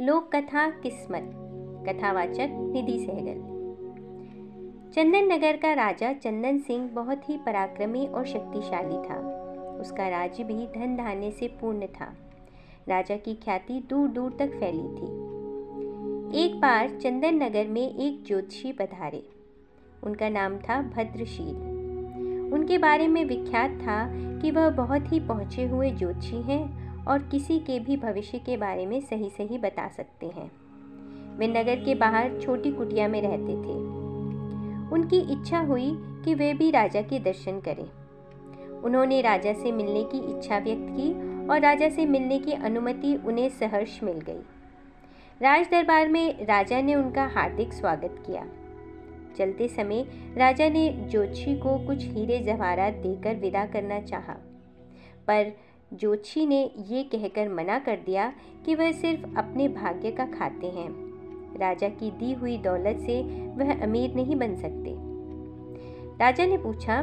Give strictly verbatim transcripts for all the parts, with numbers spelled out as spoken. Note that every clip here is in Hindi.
लोक कथा किस्मत, कथावाचक निधि सहगल। चंदननगर का राजा चंदन सिंह बहुत ही पराक्रमी और शक्तिशाली था। उसका राज्य भी धन धान्य से पूर्ण था। राजा की ख्याति दूर दूर तक फैली थी। एक बार चंदननगर में एक ज्योतिषी पधारे। उनका नाम था भद्रशील। उनके बारे में विख्यात था कि वह बहुत ही पहुँचे हुए ज्योतिषी हैं और किसी के भी भविष्य के बारे में सही सही बता सकते हैं। वे नगर के बाहर छोटी कुटिया में रहते थे। उनकी इच्छा हुई कि वे भी राजा के दर्शन करें। उन्होंने राजा से मिलने की इच्छा व्यक्त की और राजा से मिलने की अनुमति उन्हें सहर्ष मिल गई। राज दरबार में राजा ने उनका हार्दिक स्वागत किया। चलते समय राजा ने ज्योतिषी को कुछ हीरे जवाहरात देकर विदा करना चाहा, पर ज्योतिषी ने ये कहकर मना कर दिया कि वह सिर्फ अपने भाग्य का खाते हैं। राजा की दी हुई दौलत से वह अमीर नहीं बन सकते। राजा ने पूछा,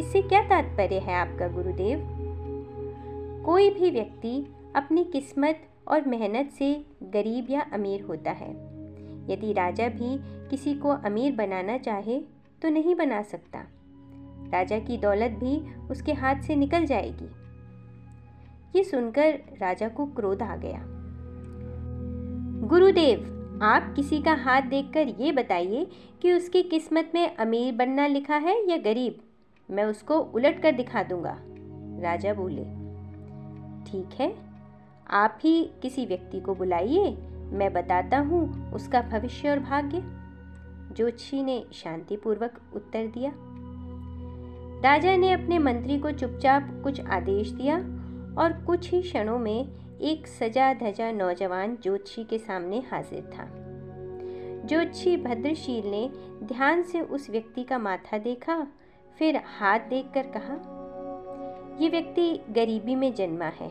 इससे क्या तात्पर्य है आपका गुरुदेव? कोई भी व्यक्ति अपनी किस्मत और मेहनत से गरीब या अमीर होता है। यदि राजा भी किसी को अमीर बनाना चाहे तो नहीं बना सकता। राजा की दौलत भी उसके हाथ से निकल जाएगी। ये सुनकर राजा को क्रोध आ गया। गुरुदेव, आप किसी का हाथ देखकर ये बताइए कि उसकी किस्मत में अमीर बनना लिखा है या गरीब। मैं उसको उलट कर दिखा दूंगा। राजा बोले, ठीक है, आप ही किसी व्यक्ति को बुलाइए, मैं बताता हूँ उसका भविष्य और भाग्य। ज्योतिषी ने शांतिपूर्वक उत्तर दिया। राजा ने अपने मंत्री को चुपचाप कुछ आदेश दिया और कुछ ही क्षणों में एक सजा धजा नौजवान ज्योतिषी के सामने हाजिर था। ज्योतिषी भद्रशील ने ध्यान से उस व्यक्ति का माथा देखा, फिर हाथ देखकर कहा, ये व्यक्ति गरीबी में जन्मा है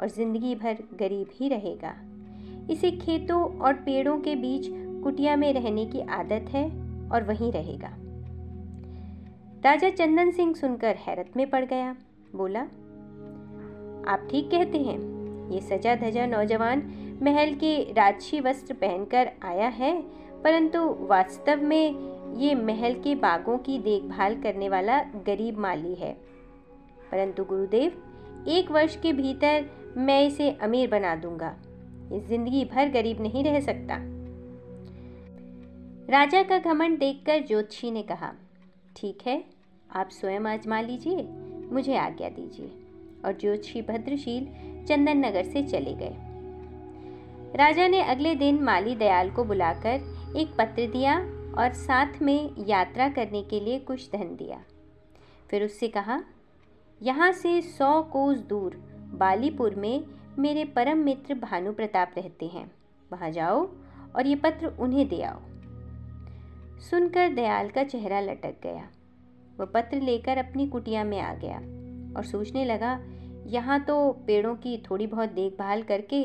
और जिंदगी भर गरीब ही रहेगा। इसे खेतों और पेड़ों के बीच कुटिया में रहने की आदत है और वहीं रहेगा। राजा चंदन सिंह सुनकर हैरत में पड़ गया। बोला, आप ठीक कहते हैं। ये सजा धजा नौजवान महल के राजसी वस्त्र पहनकर आया है, परंतु वास्तव में ये महल के बागों की देखभाल करने वाला गरीब माली है। परंतु गुरुदेव, एक वर्ष के भीतर मैं इसे अमीर बना दूंगा। जिंदगी भर गरीब नहीं रह सकता। राजा का घमंड देखकर ज्योतिषी ने कहा, ठीक है, आप स्वयं आजमा लीजिए, मुझे आज्ञा दीजिए। और ज्योतिषी भद्रशील चंदन नगर से चले गए। राजा ने अगले दिन माली दयाल को बुलाकर एक पत्र दिया और साथ में यात्रा करने के लिए कुछ धन दिया। फिर उससे कहा, यहाँ से सौ कोस दूर बालीपुर में मेरे परम मित्र भानु प्रताप रहते हैं। वहाँ जाओ और ये पत्र उन्हें दे आओ। सुनकर दयाल का चेहरा लटक गया। वह पत्र लेकर अपनी कुटिया में आ गया और सोचने लगा, यहाँ तो पेड़ों की थोड़ी बहुत देखभाल करके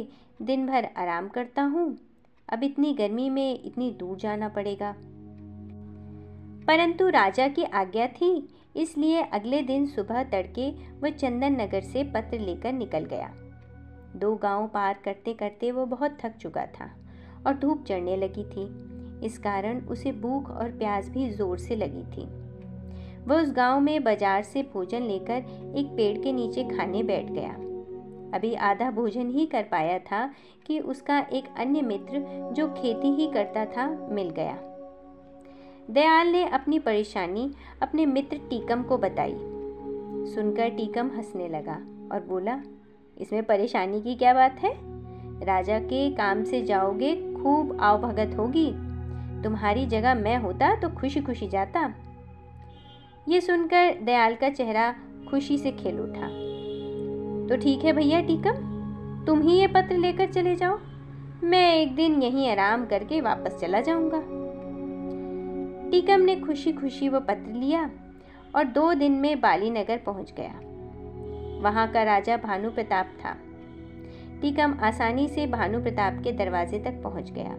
दिन भर आराम करता हूँ, अब इतनी गर्मी में इतनी दूर जाना पड़ेगा। परंतु राजा की आज्ञा थी, इसलिए अगले दिन सुबह तड़के वह चंदन नगर से पत्र लेकर निकल गया। दो गांव पार करते करते वो बहुत थक चुका था और धूप चढ़ने लगी थी। इस कारण उसे भूख और प्यास भी जोर से लगी थी। वह उस गांव में बाजार से भोजन लेकर एक पेड़ के नीचे खाने बैठ गया। अभी आधा भोजन ही कर पाया था कि उसका एक अन्य मित्र जो खेती ही करता था मिल गया। दयाल ने अपनी परेशानी अपने मित्र टीकम को बताई। सुनकर टीकम हंसने लगा और बोला, इसमें परेशानी की क्या बात है? राजा के काम से जाओगे, खूब आवभगत होगी। तुम्हारी जगह मैं होता तो खुशी खुशी जाता। ये सुनकर दयाल का चेहरा खुशी से खिल उठा। तो ठीक है भैया टीकम, तुम ही ये पत्र लेकर चले जाओ, मैं एक दिन यहीं आराम करके वापस चला जाऊंगा। टीकम ने खुशी खुशी वो पत्र लिया और दो दिन में बालीनगर पहुंच गया। वहाँ का राजा भानु प्रताप था। टीकम आसानी से भानु प्रताप के दरवाजे तक पहुँच गया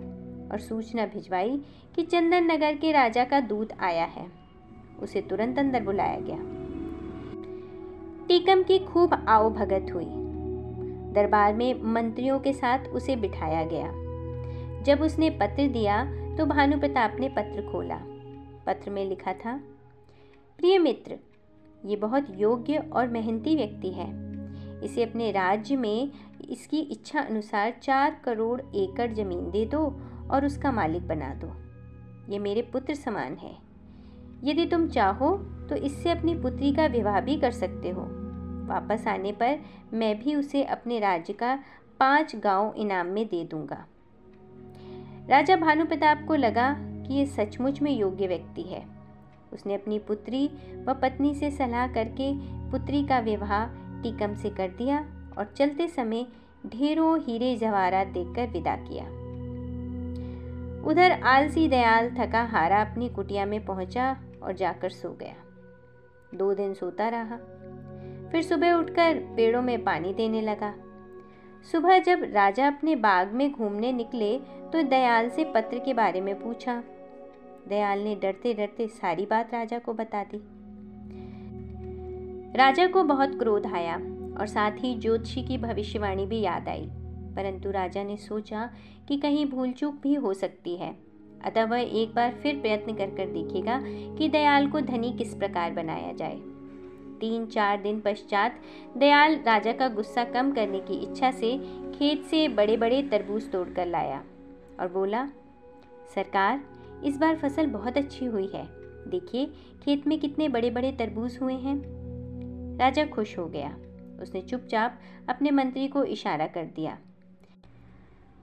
और सूचना भिजवाई कि चंदन नगर के राजा का दूत आया है। उसे तुरंत अंदर बुलाया गया। टीकम की खूब आओ भगत हुई। दरबार में मंत्रियों के साथ उसे बिठाया गया। जब उसने पत्र दिया तो भानु प्रताप ने पत्र खोला। पत्र में लिखा था, प्रिय मित्र, ये बहुत योग्य और मेहनती व्यक्ति है। इसे अपने राज्य में इसकी इच्छा अनुसार चार करोड़ एकड़ ज़मीन दे दो और उसका मालिक बना दो। ये मेरे पुत्र समान है। यदि तुम चाहो तो इससे अपनी पुत्री का विवाह भी कर सकते हो। वापस आने पर मैं भी उसे अपने राज्य का पांच गांव इनाम में दे दूंगा। राजा भानु प्रताप को लगा कि ये सचमुच में योग्य व्यक्ति है। उसने अपनी पुत्री व पत्नी से सलाह करके पुत्री का विवाह टीकम से कर दिया और चलते समय ढेरों हीरे जवाहरात देखकर विदा किया। उधर आलसी दयाल थका हारा अपनी कुटिया में पहुंचा और जाकर सो गया। दो दिन सोता रहा, फिर सुबह उठकर पेड़ों में पानी देने लगा। सुबह जब राजा अपने बाग में घूमने निकले तो दयाल से पत्र के बारे में पूछा। दयाल ने डरते डरते सारी बात राजा को बता दी। राजा को बहुत क्रोध आया और साथ ही ज्योतिषी की भविष्यवाणी भी याद आई, परंतु राजा ने सोचा कि कहीं भूल चूक भी हो सकती है, अतः वह एक बार फिर प्रयत्न कर कर देखेगा कि दयाल को धनी किस प्रकार बनाया जाए। तीन चार दिन पश्चात दयाल राजा का गुस्सा कम करने की इच्छा से खेत से बड़े बड़े तरबूज तोड़ कर लाया और बोला, सरकार, इस बार फसल बहुत अच्छी हुई है। देखिए खेत में कितने बड़े बड़े तरबूज हुए हैं। राजा खुश हो गया। उसने चुपचाप अपने मंत्री को इशारा कर दिया।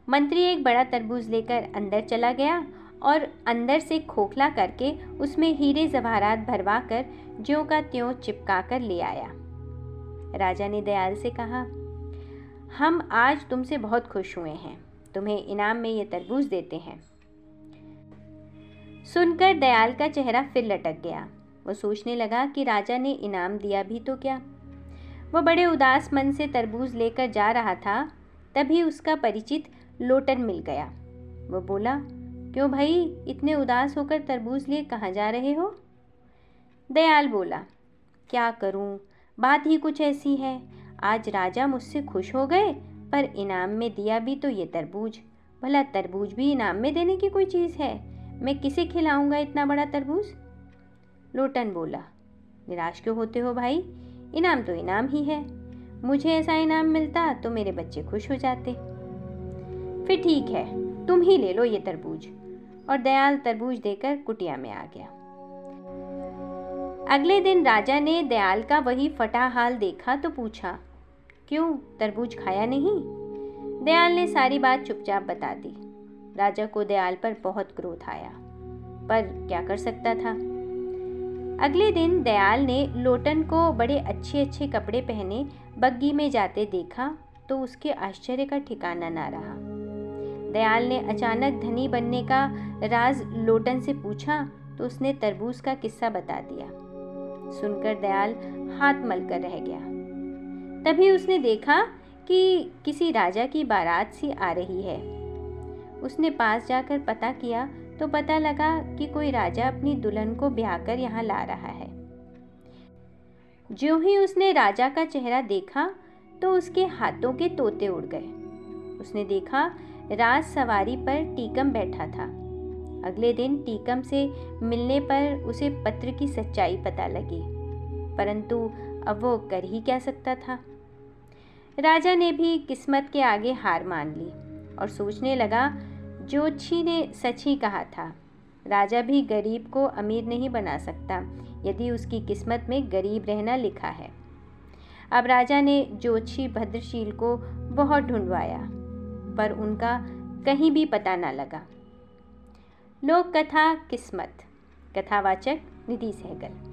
मंत्री एक बड़ा तरबूज लेकर अंदर चला गया और अंदर से खोखला करके उसमें हीरे जवाहरात भरवा कर ज्यों का त्यों चिपका कर ले आया। राजा ने दयाल से कहा, हम आज तुमसे बहुत खुश हुए हैं, तुम्हें इनाम में ये तरबूज देते हैं। सुनकर दयाल का चेहरा फिर लटक गया। वो सोचने लगा कि राजा ने इनाम दिया भी तो क्या। वो बड़े उदास मन से तरबूज लेकर जा रहा था, तभी उसका परिचित लोटन मिल गया। वो बोला, क्यों भाई, इतने उदास होकर तरबूज लिए कहाँ जा रहे हो? दयाल बोला, क्या करूँ, बात ही कुछ ऐसी है। आज राजा मुझसे खुश हो गए, पर इनाम में दिया भी तो ये तरबूज। भला तरबूज भी इनाम में देने की कोई चीज़ है? मैं किसे खिलाऊंगा इतना बड़ा तरबूज? लोटन बोला, निराश क्यों होते हो भाई, इनाम तो इनाम ही है। मुझे ऐसा इनाम मिलता तो मेरे बच्चे खुश हो जाते। फिर ठीक है, तुम ही ले लो ये तरबूज। और दयाल तरबूज देकर कुटिया में आ गया। अगले दिन राजा ने दयाल का वही फटा हाल देखा तो पूछा, क्यों तरबूज खाया नहीं? दयाल ने सारी बात चुपचाप बता दी। राजा को दयाल पर बहुत क्रोध आया, पर क्या कर सकता था। अगले दिन दयाल ने लोटन को बड़े अच्छे अच्छे कपड़े पहने बग्गी में जाते देखा तो उसके आश्चर्य का ठिकाना ना रहा। दयाल ने अचानक धनी बनने का राज लोटन से पूछा तो उसने तरबूज का किस्सा बता दिया। सुनकर दयाल हाथ मलकर रह गया। तभी उसने देखा कि किसी राजा की बारात सी आ रही है। उसने पास जाकर पता किया तो पता लगा कि कोई राजा अपनी दुल्हन को ब्याह कर यहाँ ला रहा है। ज्यों ही उसने राजा का चेहरा देखा तो उसके हाथों के तोते उड़ गए। उसने देखा राज सवारी पर टीकम बैठा था। अगले दिन टीकम से मिलने पर उसे पत्र की सच्चाई पता लगी, परंतु अब वो कर ही क्या सकता था। राजा ने भी किस्मत के आगे हार मान ली और सोचने लगा, ज्योतिषी ने सच ही कहा था, राजा भी गरीब को अमीर नहीं बना सकता यदि उसकी किस्मत में गरीब रहना लिखा है। अब राजा ने ज्योतिषी भद्रशील को बहुत ढूंढवाया, पर उनका कहीं भी पता ना लगा। लोक कथा किस्मत, कथावाचक निधि सहगल।